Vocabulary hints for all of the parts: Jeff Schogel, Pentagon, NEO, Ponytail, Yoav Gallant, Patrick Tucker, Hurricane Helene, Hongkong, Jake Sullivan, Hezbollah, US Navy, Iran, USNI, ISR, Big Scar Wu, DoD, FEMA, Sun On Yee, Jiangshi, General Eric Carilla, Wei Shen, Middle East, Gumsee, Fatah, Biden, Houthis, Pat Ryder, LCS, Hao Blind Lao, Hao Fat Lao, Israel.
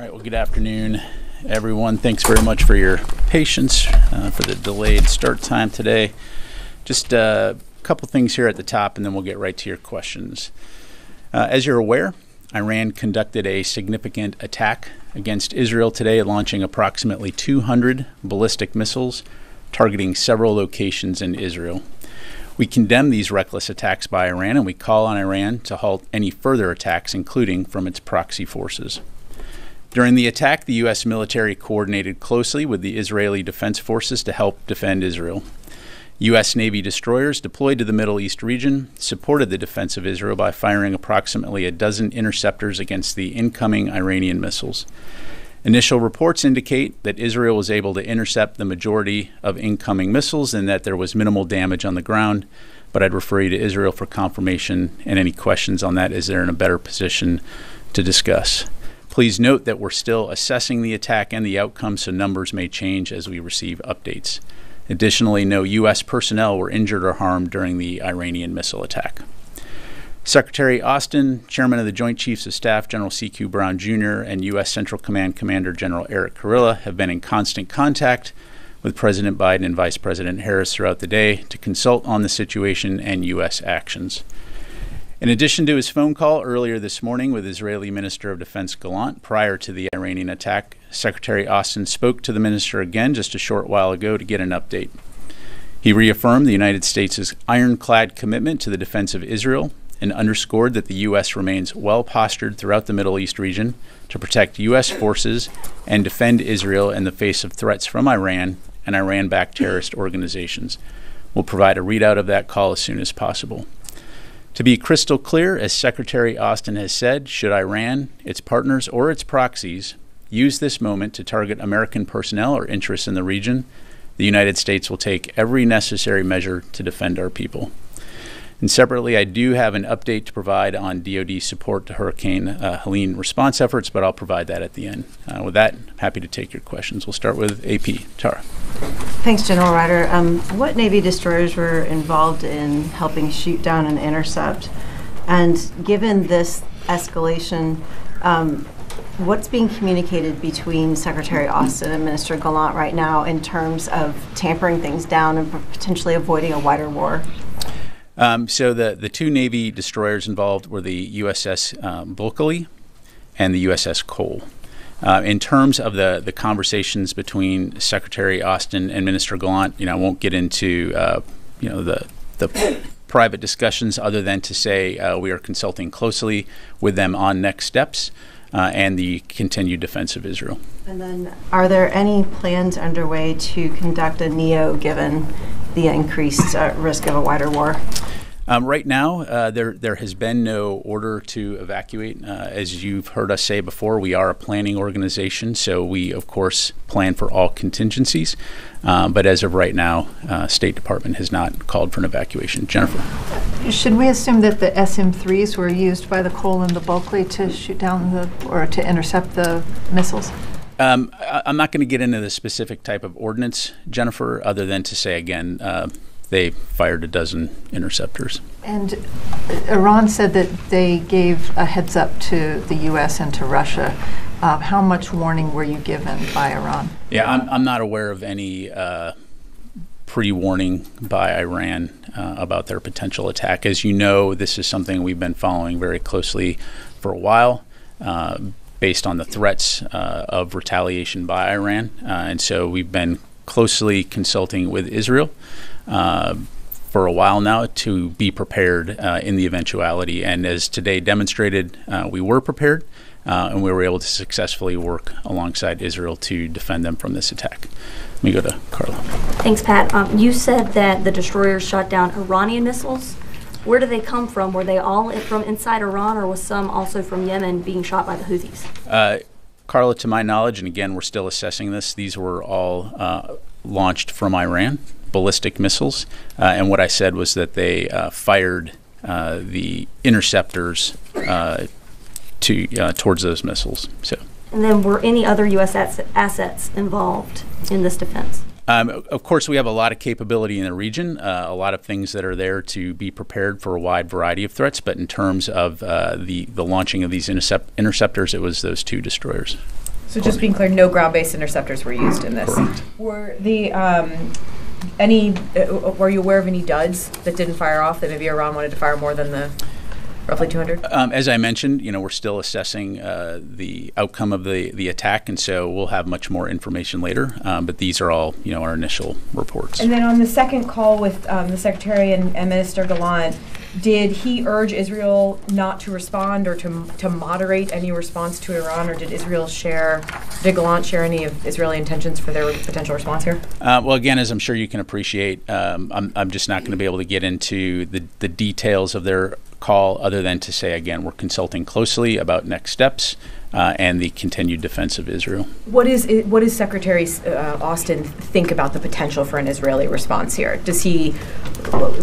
All right, well, good afternoon, everyone. Thanks very much for your patience for the delayed start time today. Just a couple things here at the top, and then we'll get right to your questions. As you're aware, Iran conducted a significant attack against Israel today, launching approximately 200 ballistic missiles, targeting several locations in Israel. We condemn these reckless attacks by Iran, and we call on Iran to halt any further attacks, including from its proxy forces. During the attack, the U.S. military coordinated closely with the Israeli Defense Forces to help defend Israel. U.S. Navy destroyers deployed to the Middle East region supported the defense of Israel by firing approximately a dozen interceptors against the incoming Iranian missiles. Initial reports indicate that Israel was able to intercept the majority of incoming missiles and that there was minimal damage on the ground, but I'd refer you to Israel for confirmation and any questions on that as they're in a better position to discuss. Please note that we're still assessing the attack and the outcome, so numbers may change as we receive updates. Additionally, no U.S. personnel were injured or harmed during the Iranian missile attack. Secretary Austin, Chairman of the Joint Chiefs of Staff, General CQ Brown Jr., and U.S. Central Command Commander General Eric Carilla have been in constant contact with President Biden and Vice President Harris throughout the day to consult on the situation and U.S. actions. In addition to his phone call earlier this morning with Israeli Minister of Defense Gallant prior to the Iranian attack, Secretary Austin spoke to the minister again just a short while ago to get an update. He reaffirmed the United States' ironclad commitment to the defense of Israel and underscored that the U.S. remains well postured throughout the Middle East region to protect U.S. forces and defend Israel in the face of threats from Iran and Iran-backed terrorist organizations. We'll provide a readout of that call as soon as possible. To be crystal clear, as Secretary Austin has said, should Iran, its partners, or its proxies use this moment to target American personnel or interests in the region, the United States will take every necessary measure to defend our people. And separately, I do have an update to provide on DoD support to Hurricane Helene response efforts, but I'll provide that at the end. With that, I'm happy to take your questions. We'll start with AP. Tara. Thanks, General Ryder. What Navy destroyers were involved in helping shoot down and intercept? And given this escalation, what's being communicated between Secretary Austin and Minister Gallant right now in terms of tampering things down and potentially avoiding a wider war? So the two Navy destroyers involved were the USS Bulkeley and the USS Cole. In terms of the conversations between Secretary Austin and Minister Gallant, I won't get into the private discussions other than to say we are consulting closely with them on next steps and the continued defense of Israel. And then, are there any plans underway to conduct a NEO given the increased risk of a wider war? Right now, there has been no order to evacuate. As you've heard us say before, we are a planning organization, so we, of course, plan for all contingencies. But as of right now, State Department has not called for an evacuation. Jennifer. Should we assume that the SM-3s were used by the Cole and the Bulkeley to shoot down or to intercept the missiles? I'm not going to get into the specific type of ordnance, Jennifer, other than to say again, they fired a dozen interceptors. And Iran said that they gave a heads up to the U.S. and to Russia. How much warning were you given by Iran? Yeah, I'm not aware of any pre-warning by Iran about their potential attack. As you know, this is something we've been following very closely for a while, based on the threats of retaliation by Iran. And so we've been closely consulting with Israel for a while now to be prepared in the eventuality. And as today demonstrated, we were prepared and we were able to successfully work alongside Israel to defend them from this attack. Let me go to Carla. Thanks, Pat. You said that the destroyers shot down Iranian missiles. Where do they come from? Were they all from inside Iran, or was some also from Yemen being shot by the Houthis? Carla, to my knowledge, and again, we're still assessing this, these were all launched from Iran, ballistic missiles. And what I said was that they fired the interceptors towards those missiles. So. And then were any other U.S. assets involved in this defense? Of course, we have a lot of capability in the region, a lot of things that are there to be prepared for a wide variety of threats. But in terms of the launching of these interceptors, it was those two destroyers. So just being clear, no ground-based interceptors were used in this. Correct. Were the were you aware of any duds that didn't fire off, that maybe Iran wanted to fire more than the roughly 200? As I mentioned, you know, we're still assessing the outcome of the attack, and so we'll have much more information later. But these are all, you know, our initial reports. And then on the second call with the Secretary and Minister Gallant, did he urge Israel not to respond or to moderate any response to Iran, or did Israel share, did Gallant share any of Israeli intentions for their potential response here? Well, again, as I'm sure you can appreciate, I'm just not going to be able to get into the details of their call, other than to say, again, we're consulting closely about next steps and the continued defense of Israel. What does Secretary Austin think about the potential for an Israeli response here? Does he,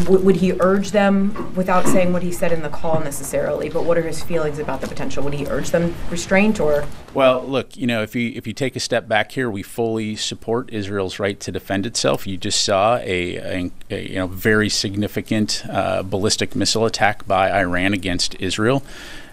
would he urge them, without saying what he said in the call necessarily, but what are his feelings about the potential? Would he urge them restraint or? Well, look, you know, if you take a step back here, we fully support Israel's right to defend itself. You just saw a you know, very significant ballistic missile attack by Iran against Israel.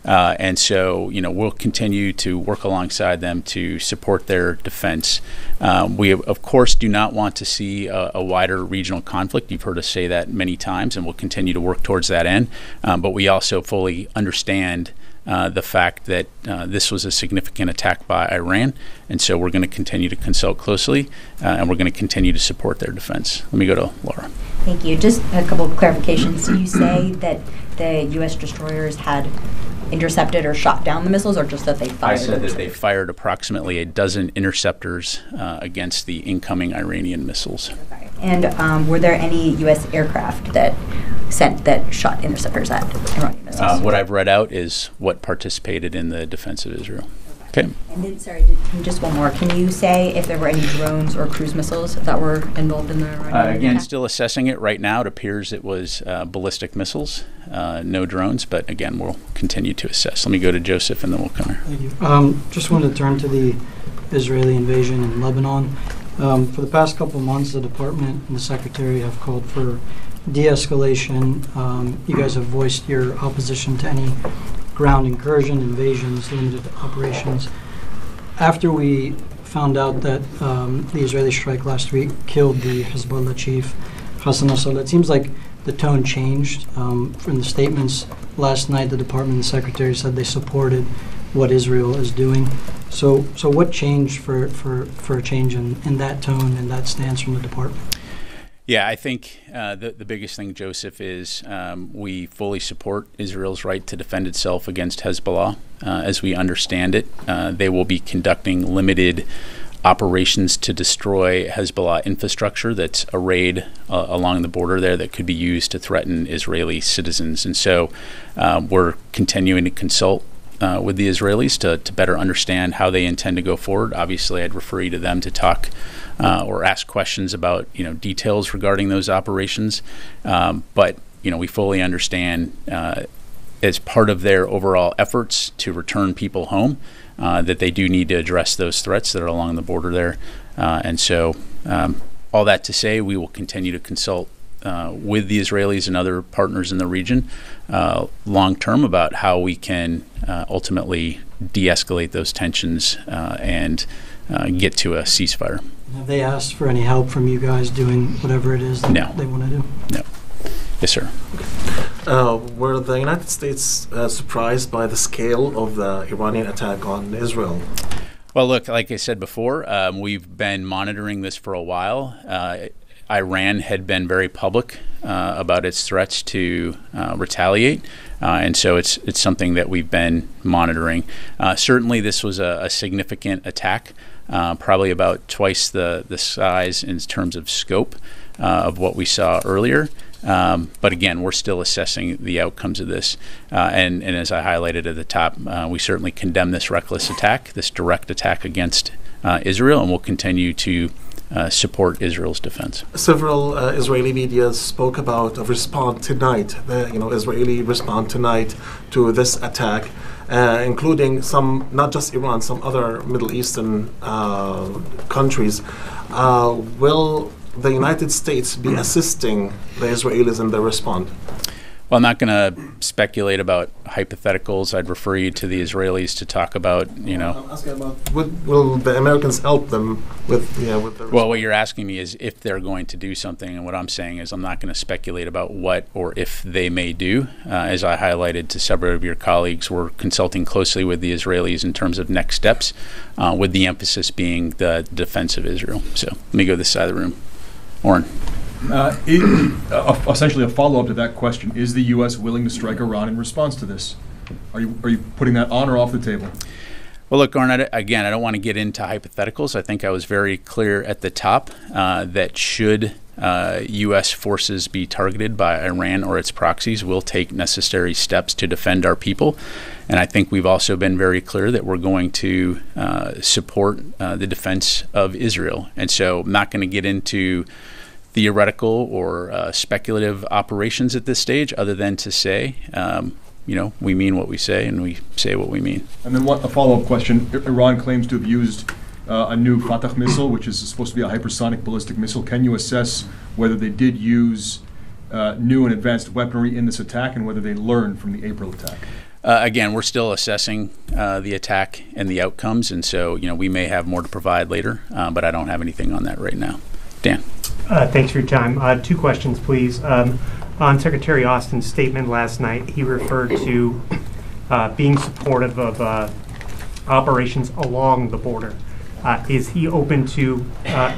And so, you know, we'll continue to work alongside them to support their defense. We, of course, do not want to see a wider regional conflict. You've heard us say that many times, and we'll continue to work towards that end. But we also fully understand the fact that this was a significant attack by Iran, and so we're going to continue to consult closely, and we're going to continue to support their defense. Let me go to Laura. Thank you. Just a couple of clarifications. Do you say that the U.S. destroyers had intercepted or shot down the missiles, or just that they fired? I said that they fired approximately a dozen interceptors against the incoming Iranian missiles. Okay. And were there any U.S. aircraft that shot interceptors at Iranian missiles? What I've read out is what participated in the defense of Israel. Okay. And then, sorry, just one more. Can you say if there were any drones or cruise missiles that were involved in the Iranian attack? Again, still assessing it right now. It appears it was ballistic missiles, no drones, but again, we'll continue to assess. Let me go to Joseph and then we'll come here. Thank you. Just want to turn to the Israeli invasion in Lebanon. For the past couple of months, the Department and the Secretary have called for de-escalation. You guys have voiced your opposition to any ground incursion, invasions, limited operations. After we found out that the Israeli strike last week killed the Hezbollah chief, Hassan Nasrallah, it seems like the tone changed. From the statements last night, the Department and Secretary said they supported what Israel is doing. So what changed for a change in that tone and that stance from the Department? Yeah, I think the biggest thing, Joseph, is we fully support Israel's right to defend itself against Hezbollah. As we understand it, they will be conducting limited operations to destroy Hezbollah infrastructure that's arrayed along the border there that could be used to threaten Israeli citizens. And so we're continuing to consult with the Israelis to better understand how they intend to go forward. Obviously, I'd refer you to them to talk or ask questions about, you know, details regarding those operations. But, you know, we fully understand as part of their overall efforts to return people home that they do need to address those threats that are along the border there. And so all that to say, we will continue to consult with the Israelis and other partners in the region long term about how we can ultimately de-escalate those tensions and get to a ceasefire. Have they asked for any help from you guys doing whatever it is that they want to do? No. Yes, sir. Were the United States surprised by the scale of the Iranian attack on Israel? Well, look, like I said before, we've been monitoring this for a while. Iran had been very public about its threats to retaliate, and so it's something that we've been monitoring. Certainly, this was a significant attack, probably about twice the size in terms of scope of what we saw earlier. But again, we're still assessing the outcomes of this. And as I highlighted at the top, we certainly condemn this reckless attack, this direct attack against Israel, and we'll continue to support Israel's defense. Several Israeli media spoke about a response tonight, Israeli response tonight to this attack, including some, not just Iran, some other Middle Eastern countries. Will the United States be assisting the Israelis in their response? Well, I'm not going to speculate about hypotheticals. I'd refer you to the Israelis to talk about, you know. I'm asking about will the Americans help them with, yeah, with their response? Well, what you're asking me is if they're going to do something, and what I'm saying is I'm not going to speculate about what or if they may do. As I highlighted to several of your colleagues, we're consulting closely with the Israelis in terms of next steps, with the emphasis being the defense of Israel. So let me go to this side of the room. Orrin. Essentially a follow-up to that question, is the U.S. willing to strike Iran in response to this? Are you putting that on or off the table? Well, look, Arnett, again, I don't want to get into hypotheticals. I think I was very clear at the top that should U.S. forces be targeted by Iran or its proxies, we'll take necessary steps to defend our people. And I think we've also been very clear that we're going to support the defense of Israel. And so I'm not going to get into theoretical or speculative operations at this stage, other than to say, you know, we mean what we say and we say what we mean. And then a follow-up question. Iran claims to have used a new Fatah missile, which is supposed to be a hypersonic ballistic missile. Can you assess whether they did use new and advanced weaponry in this attack and whether they learned from the April attack? Again, we're still assessing the attack and the outcomes, and so, you know, we may have more to provide later, but I don't have anything on that right now. Dan. Thanks for your time. Two questions, please. On Secretary Austin's statement last night, he referred to being supportive of operations along the border. Is he open to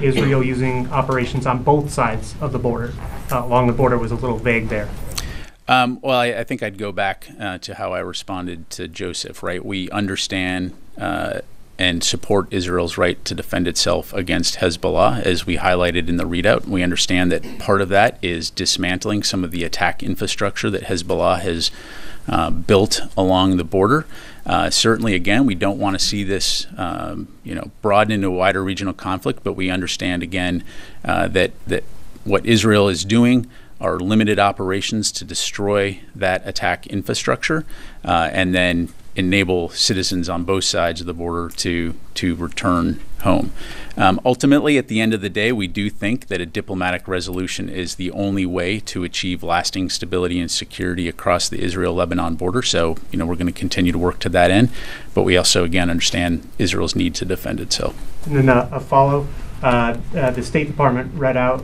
Israel using operations on both sides of the border? Along the border was a little vague there. Well, I think I'd go back to how I responded to Joseph, right? We understand and support Israel's right to defend itself against Hezbollah, as we highlighted in the readout. We understand that part of that is dismantling some of the attack infrastructure that Hezbollah has built along the border. Certainly, again, we don't want to see this, you know, broaden into a wider regional conflict, but we understand, again, that what Israel is doing are limited operations to destroy that attack infrastructure, and then enable citizens on both sides of the border to return home. Ultimately, at the end of the day, we do think that a diplomatic resolution is the only way to achieve lasting stability and security across the Israel-Lebanon border. So, you know, we're going to continue to work to that end, but we also, again, understand Israel's need to defend itself. And then a follow. The State Department read out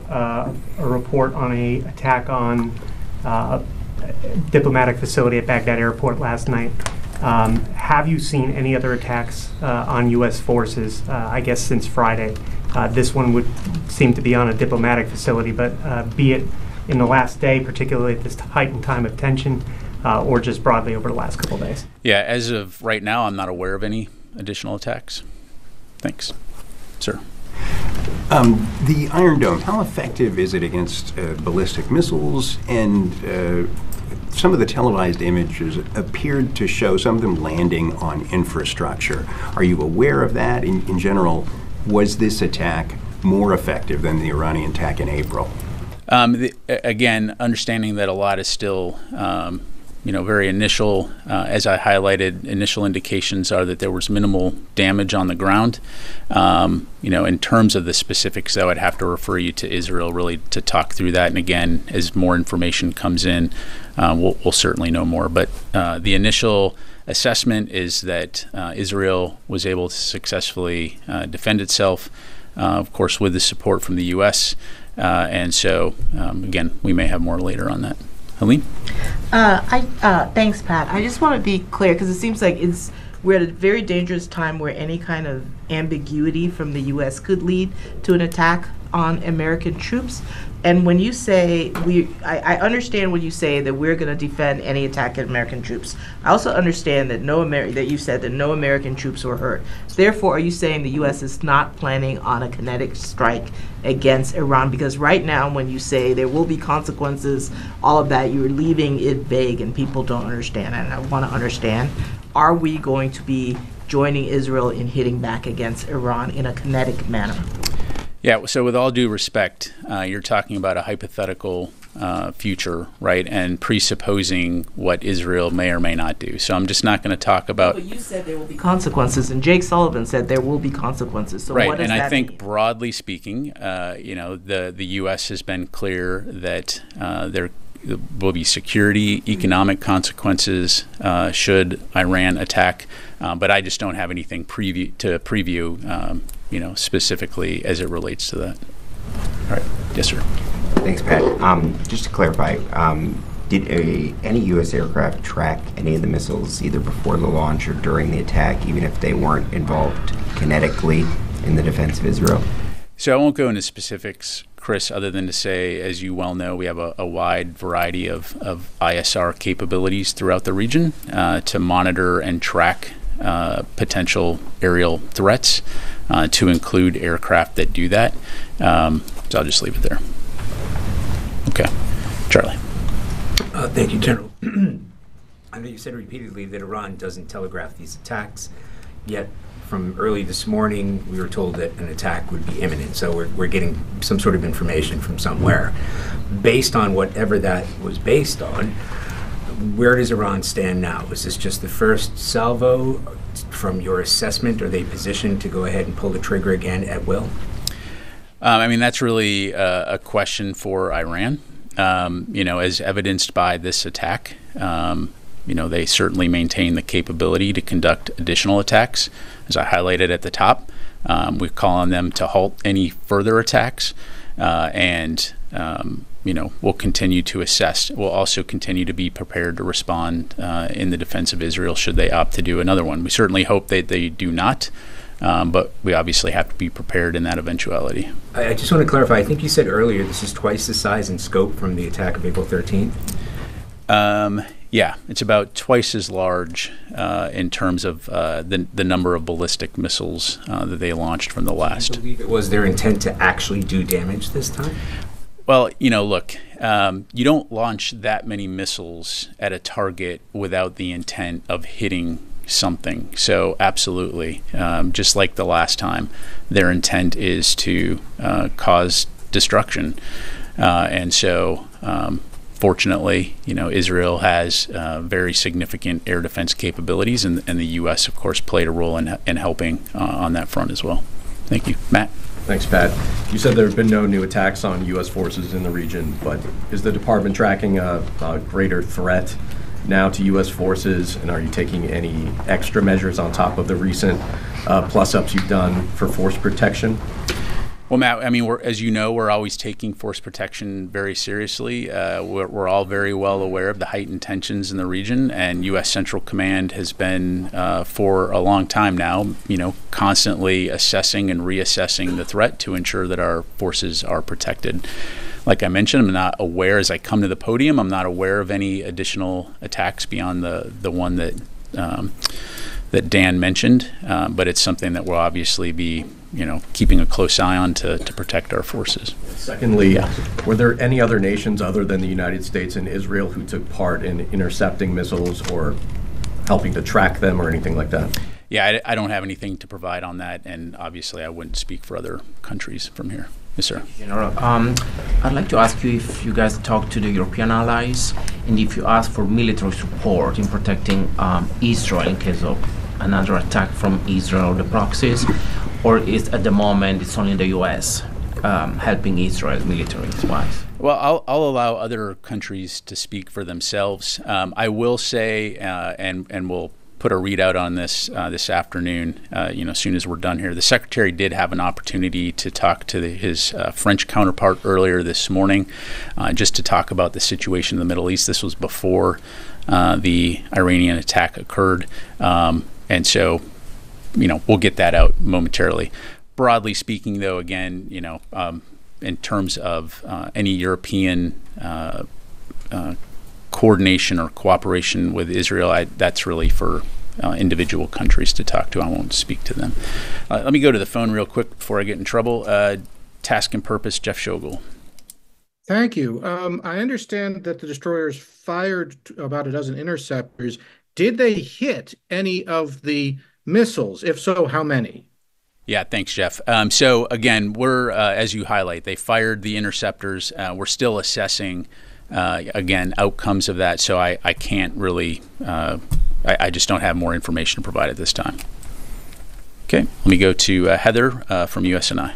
a report on an attack on a diplomatic facility at Baghdad Airport last night. Have you seen any other attacks on U.S. forces, I guess, since Friday? This one would seem to be on a diplomatic facility, but be it in the last day, particularly at this heightened time of tension, or just broadly over the last couple of days? Yeah, as of right now, I'm not aware of any additional attacks. Thanks. Sir. The Iron Dome, how effective is it against ballistic missiles? And some of the televised images appeared to show some of them landing on infrastructure. Are you aware of that? In general, was this attack more effective than the Iranian attack in April? Again, understanding that a lot is still you know, very initial, as I highlighted, initial indications are that there was minimal damage on the ground. You know, in terms of the specifics, though, I'd have to refer you to Israel really to talk through that. And again, as more information comes in, we'll certainly know more. But the initial assessment is that Israel was able to successfully defend itself, of course, with the support from the U.S. And so, again, we may have more later on that. Helene? Thanks, Pat. I just want to be clear, because it seems like we're at a very dangerous time where any kind of ambiguity from the U.S. could lead to an attack on American troops. And when you say, I understand when you say that we're going to defend any attack on American troops. I also understand that that you said that no American troops were hurt. Therefore, are you saying the U.S. is not planning on a kinetic strike against Iran? Because right now, when you say there will be consequences, all of that, you're leaving it vague and people don't understand. And I want to understand, are we going to be joining Israel in hitting back against Iran in a kinetic manner? Yeah, so with all due respect, you're talking about a hypothetical future, right, and presupposing what Israel may or may not do. So I'm just not going to talk about. But you said there will be consequences, and Jake Sullivan said there will be consequences. So right, what does and that I think mean? Broadly speaking, you know, the U.S. has been clear that there will be security, economic consequences should Iran attack. But I just don't have anything to preview, you know, specifically as it relates to that. All right, yes, sir. Thanks, Pat. Just to clarify, did any U.S. aircraft track any of the missiles either before the launch or during the attack, even if they weren't involved kinetically in the defense of Israel? So I won't go into specifics, Chris, other than to say, as you well know, we have a wide variety of ISR capabilities throughout the region to monitor and track potential aerial threats, to include aircraft that do that. So I'll just leave it there. Okay, Charlie. Thank you, General. I know you said repeatedly that Iran doesn't telegraph these attacks, yet from early this morning we were told that an attack would be imminent, so we're getting some sort of information from somewhere. Based on whatever that was based on, where does Iran stand now? Is this just the first salvo from your assessment? Are they positioned to go ahead and pull the trigger again at will? I mean, that's really a question for Iran. You know, as evidenced by this attack, you know, they certainly maintain the capability to conduct additional attacks. As I highlighted at the top, we call on them to halt any further attacks, and you know, we'll continue to assess. We'll also continue to be prepared to respond in the defense of Israel should they opt to do another one. We certainly hope that they do not. But we obviously have to be prepared in that eventuality. I just want to clarify, I think you said earlier this is twice the size and scope from the attack of April 13th? Yeah, it's about twice as large in terms of the number of ballistic missiles that they launched from the last. Do you believe it was their intent to actually do damage this time? Well, you know, look, you don't launch that many missiles at a target without the intent of hitting something. So absolutely, just like the last time, their intent is to cause destruction, and so fortunately, you know, Israel has very significant air defense capabilities, and the U.S. of course played a role in helping on that front as well. Thank you, Matt. Thanks, Pat. You said there have been no new attacks on U.S. forces in the region, but is the department tracking a greater threat now to U.S. forces, and are you taking any extra measures on top of the recent plus-ups you've done for force protection? Well, Matt, I mean, as you know, we're always taking force protection very seriously. We're all very well aware of the heightened tensions in the region, and U.S. Central Command has been, for a long time now, you know, constantly assessing and reassessing the threat to ensure that our forces are protected. Like I mentioned, I'm not aware, as I come to the podium, I'm not aware of any additional attacks beyond the one that that Dan mentioned, but it's something that we'll obviously be, you know, keeping a close eye on to protect our forces. Secondly, yeah. Were there any other nations other than the United States and Israel who took part in intercepting missiles or helping to track them or anything like that? Yeah, I don't have anything to provide on that, and obviously I wouldn't speak for other countries from here. Yes, sir. General, I'd like to ask you if you guys talk to the European allies and if you ask for military support in protecting Israel in case of another attack from Israel or the proxies, or is at the moment it's only the U.S. Helping Israel military-wise? Well, I'll allow other countries to speak for themselves. I will say, and we'll put a readout on this this afternoon, you know, as soon as we're done here. The Secretary did have an opportunity to talk to his French counterpart earlier this morning, just to talk about the situation in the Middle East. This was before the Iranian attack occurred, and so, you know, we'll get that out momentarily. Broadly speaking, though, again, you know, in terms of any European coordination or cooperation with Israel, that's really for individual countries to talk to. I won't speak to them. Let me go to the phone real quick before I get in trouble. Task and Purpose, Jeff Schogel. Thank you. I understand that the destroyers fired about a dozen interceptors. Did they hit any of the missiles? If so, how many? Yeah, thanks, Jeff. So again, we're, as you highlight, they fired the interceptors. We're still assessing, again, outcomes of that. So I can't really, I just don't have more information to provide at this time. Okay, let me go to Heather from USNI.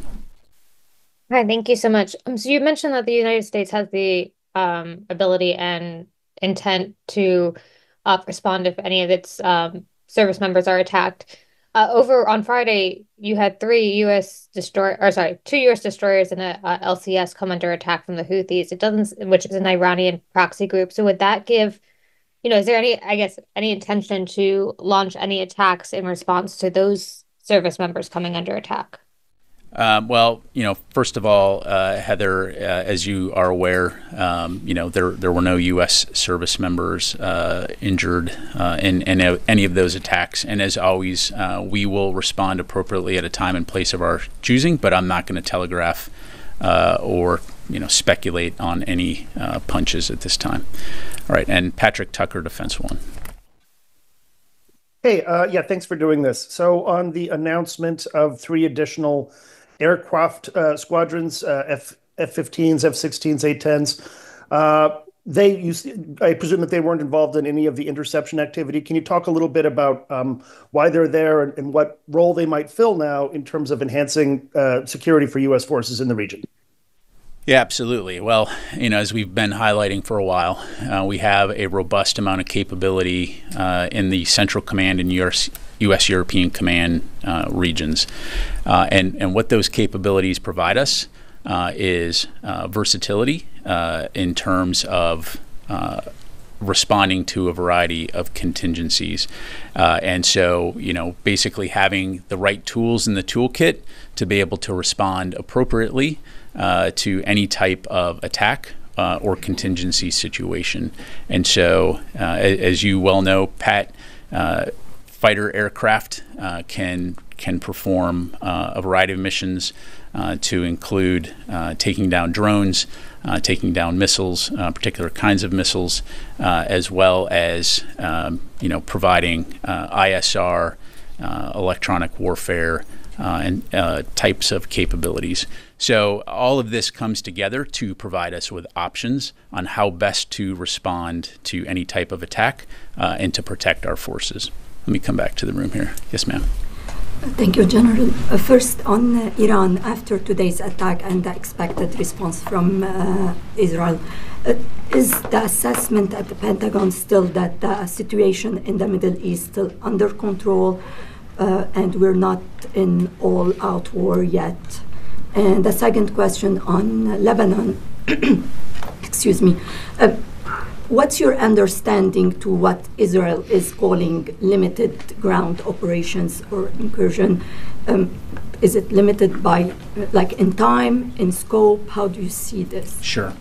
Hi, thank you so much. So you mentioned that the United States has the ability and intent to respond if any of its service members are attacked. Over on Friday, you had two U.S. destroyers and a LCS come under attack from the Houthis. Which is an Iranian proxy group. So would that give, is there any, any intention to launch any attacks in response to those service members coming under attack? Well, first of all, Heather, as you are aware, there were no U.S. service members injured in any of those attacks. And as always, we will respond appropriately at a time and place of our choosing, but I'm not going to telegraph or, speculate on any punches at this time. All right. And Patrick Tucker, Defense One. Hey, yeah, thanks for doing this. So on the announcement of 3 additional aircraft squadrons, F-15s, F-16s, A-10s. I presume that they weren't involved in any of the interception activity. Can you talk a little bit about why they're there and what role they might fill now in terms of enhancing security for U.S. forces in the region? Yeah, absolutely. Well, as we've been highlighting for a while, we have a robust amount of capability in the Central Command and U.S. European Command regions. And what those capabilities provide us is versatility in terms of responding to a variety of contingencies. And so, basically having the right tools in the toolkit to be able to respond appropriately to any type of attack or contingency situation. And so, as you well know, Pat, fighter aircraft can perform a variety of missions to include taking down drones, taking down missiles, particular kinds of missiles, as well as providing ISR, electronic warfare, and types of capabilities. So all of this comes together to provide us with options on how best to respond to any type of attack and to protect our forces. Let me come back to the room here. Yes, ma'am. Thank you, General. First, on Iran, after today's attack and the expected response from Israel, is the assessment at the Pentagon still that the situation in the Middle East still under control and we're not in all-out war yet? And the second question on Lebanon, excuse me, what's your understanding to what Israel is calling limited ground operations or incursion? Is it limited by, in time, in scope? How do you see this? Sure.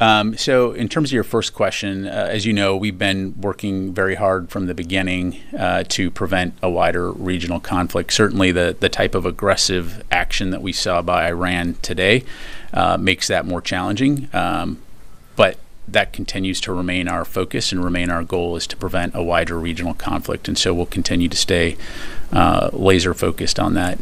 So in terms of your first question, as you know, we've been working very hard from the beginning to prevent a wider regional conflict. Certainly the type of aggressive action that we saw by Iran today makes that more challenging, but that continues to remain our focus and remain our goal is to prevent a wider regional conflict. And so we'll continue to stay laser focused on that.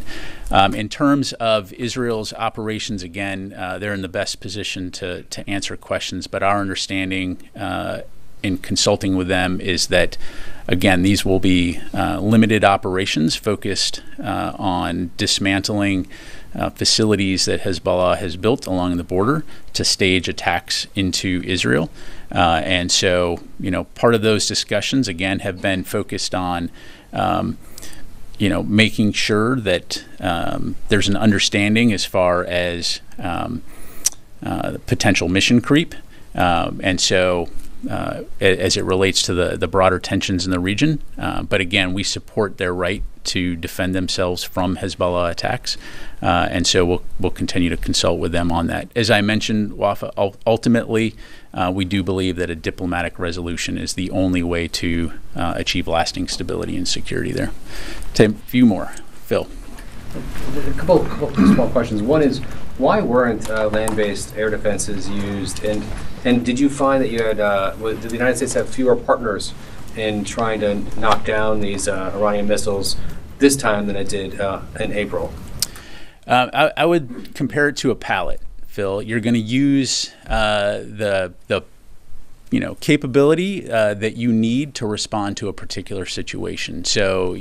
In terms of Israel's operations, again, they're in the best position to answer questions, but our understanding in consulting with them is that, again, these will be limited operations focused on dismantling facilities that Hezbollah has built along the border to stage attacks into Israel. And so, part of those discussions, again, have been focused on making sure that there's an understanding as far as potential mission creep. And so as it relates to the broader tensions in the region, but again, we support their right to defend themselves from Hezbollah attacks. And so we'll continue to consult with them on that. As I mentioned, Wafa, ultimately, we do believe that a diplomatic resolution is the only way to achieve lasting stability and security there. Tim, a few more. Phil. A couple small questions. One is, why weren't land-based air defenses used? And did you find that you had, did the United States have fewer partners in trying to knock down these Iranian missiles this time than I did in April. I would compare it to a pallet, Phil. You're going to use the capability that you need to respond to a particular situation. So,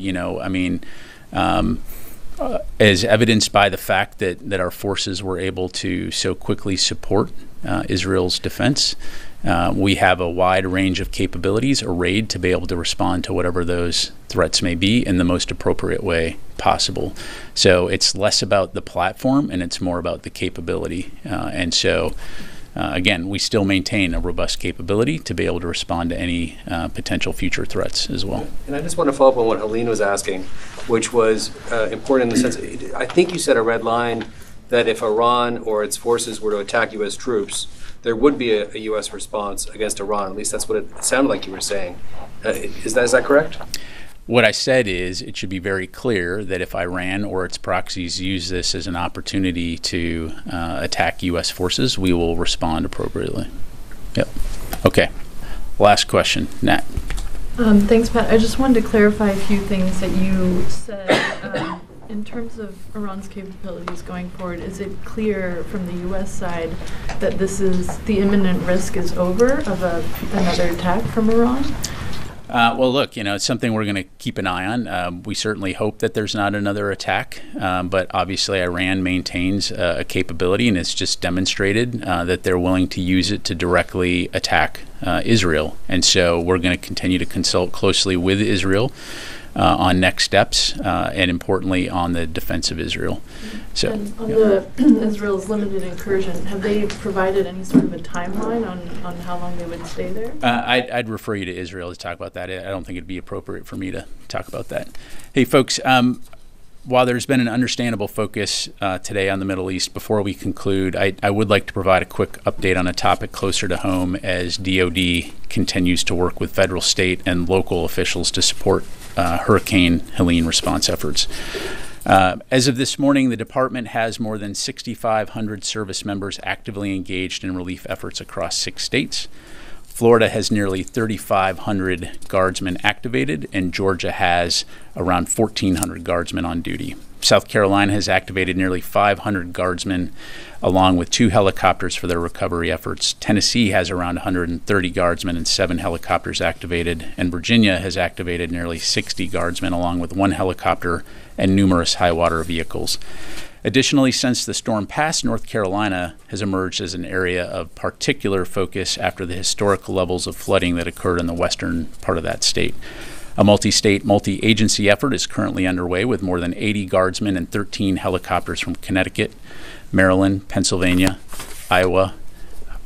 as evidenced by the fact that, our forces were able to so quickly support Israel's defense, we have a wide range of capabilities arrayed to be able to respond to whatever those threats may be in the most appropriate way possible. So it's less about the platform and it's more about the capability. And so, again, we still maintain a robust capability to be able to respond to any potential future threats as well. And I just want to follow up on what Helene was asking, which was important in the sense, I think you said a red line that if Iran or its forces were to attack U.S. troops, there would be a U.S. response against Iran. At least that's what it sounded like you were saying. Is that correct? What I said is it should be very clear that if Iran or its proxies use this as an opportunity to attack U.S. forces, we will respond appropriately. Yep. Okay. Last question. Nat. Thanks, Pat. I just wanted to clarify a few things that you said. In terms of Iran's capabilities going forward, is it clear from the U.S. side that this is the imminent risk is over of another attack from Iran? Well, look, it's something we're going to keep an eye on. We certainly hope that there's not another attack, but obviously Iran maintains a capability, and it's just demonstrated that they're willing to use it to directly attack Israel. And so we're going to continue to consult closely with Israel on next steps, and importantly on the defense of Israel. So, and on the Israel's limited incursion, have they provided any sort of a timeline on how long they would stay there? I'd refer you to Israel to talk about that. I don't think it'd be appropriate for me to talk about that. Hey, folks, while there's been an understandable focus today on the Middle East, before we conclude, I would like to provide a quick update on a topic closer to home as DOD continues to work with federal, state, and local officials to support Hurricane Helene response efforts. As of this morning, the department has more than 6,500 service members actively engaged in relief efforts across 6 states. Florida has nearly 3,500 guardsmen activated, and Georgia has around 1,400 guardsmen on duty. South Carolina has activated nearly 500 guardsmen, along with 2 helicopters for their recovery efforts. Tennessee has around 130 guardsmen and 7 helicopters activated, and Virginia has activated nearly 60 guardsmen, along with 1 helicopter and numerous high water vehicles. Additionally, since the storm passed, North Carolina has emerged as an area of particular focus after the historic levels of flooding that occurred in the western part of that state. A multi-state, multi-agency effort is currently underway with more than 80 guardsmen and 13 helicopters from Connecticut, Maryland, Pennsylvania, Iowa,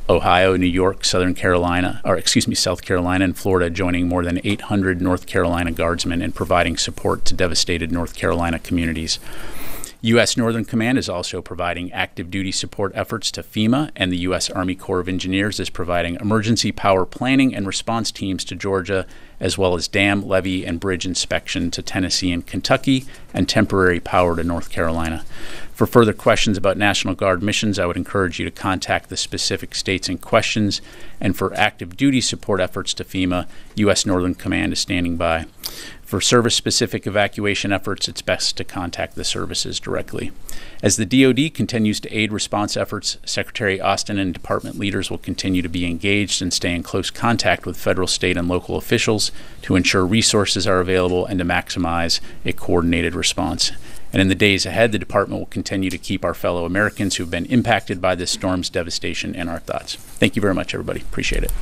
Ohio, New York, South Carolina and Florida, joining more than 800 North Carolina guardsmen and providing support to devastated North Carolina communities. U.S. Northern Command is also providing active duty support efforts to FEMA, and the U.S. Army Corps of Engineers is providing emergency power planning and response teams to Georgia, as well as dam, levee, and bridge inspection to Tennessee and Kentucky, and temporary power to North Carolina. For further questions about National Guard missions, I would encourage you to contact the specific states in questions. And for active duty support efforts to FEMA, U.S. Northern Command is standing by. For service-specific evacuation efforts, it's best to contact the services directly. As the DoD continues to aid response efforts, Secretary Austin and department leaders will continue to be engaged and stay in close contact with federal, state, and local officials to ensure resources are available and to maximize a coordinated response. And in the days ahead, the department will continue to keep our fellow Americans who've been impacted by this storm's devastation in our thoughts. Thank you very much, everybody. Appreciate it.